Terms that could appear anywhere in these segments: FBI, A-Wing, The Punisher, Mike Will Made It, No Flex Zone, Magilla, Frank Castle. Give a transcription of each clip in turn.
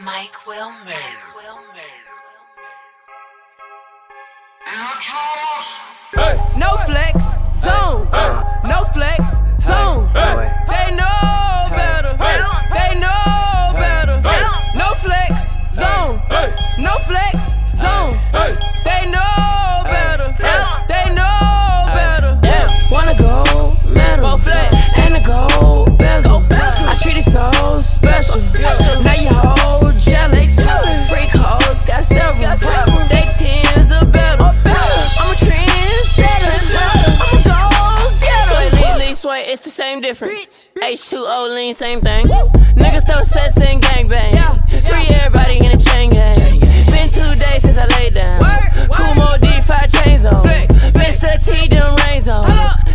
Mike Will Made It. No Flex Zone. No Flex Zone. They know better. They know better. No Flex Zone. No Flex Zone. They know better. They know better. Yeah, wanna go metal and a gold bezel. I treat it so special. Now you hold. It's the same difference. H2O lean, same thing. Woo. Niggas throw sets and gangbang. Yeah. Free everybody in a chain gang. Been 2 days since I laid down. Kumo D5 chains on. Flex. Mr. T, them reins on.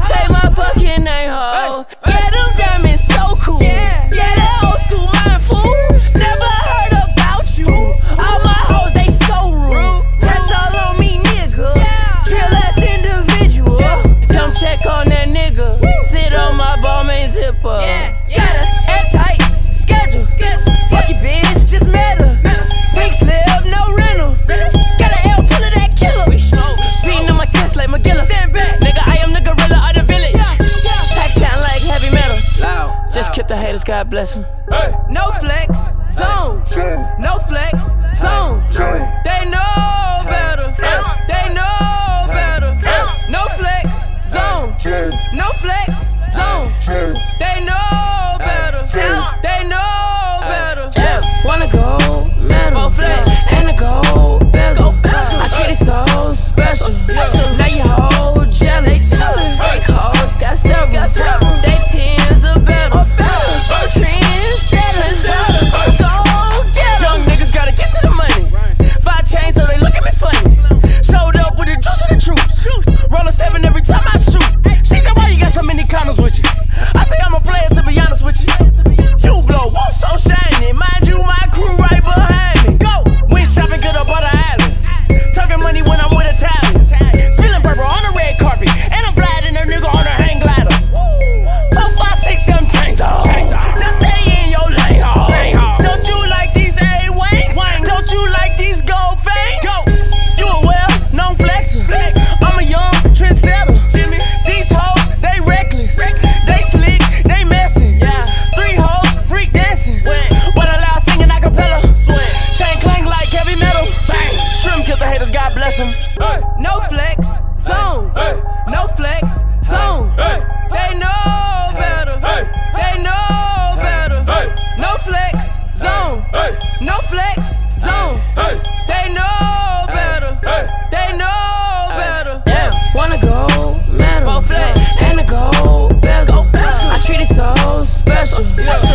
Say my fucking name, ho. Yeah, them diamonds so cool. Yeah, yeah, that old school mind fool. Never heard about you. All my hoes, they so rude. That's all on me, nigga. Drill ass individual. Don't check on that nigga. Sit on my ball, man, zip up. Got a airtight schedule. Fuck your bitch, just met her. Big slip, no rental. Got an L full of that killer. Beating on my chest like Magilla. Nigga, I am the gorilla of the village. Pack sound like heavy metal. Just kill the haters, God bless them. No Flex Zone. No Flex Zone. They know better. They know better. No Flex Zone. No Flex Zone. They know better. They know better. Wanna go metal and a gold bezel. I treat it so special. Now you hold jelly. Fake hoes got several. They tens or better. I'm trendsetters. I'm gon' get 'em. Young niggas gotta get to the money. 5 chains so they look at me funny. Showed up with the juice of the troops. Roll a 7 every time I shoot. With you. I say I'm a player, to be honest with you. You blow, woo, so shiny. Mind you, my crew right behind me. Go, went shopping, good up on the island. Talking money when I'm with a Italian. Spilling purple on the red carpet. And I'm flying a nigga on a hang glider. 4, 5, 6, 7 chains on. Now stay in your lane hall. Don't you like these A-Wings? Don't you like these gold fangs? Go. You a well-known flexer. I'm a young trendsetter. These hoes, they reckless, they slick, they messin'. Three hoes, freak dancing. But a loud singing a cappella. Chain clang like heavy metal. Shrimp kill the haters, God bless them. No Flex Zone. No Flex Zone. They know better. They know better. No Flex Zone. No Flex Zone. They know better. They know better. Wanna go metal and a gold bezel. I treat it so special.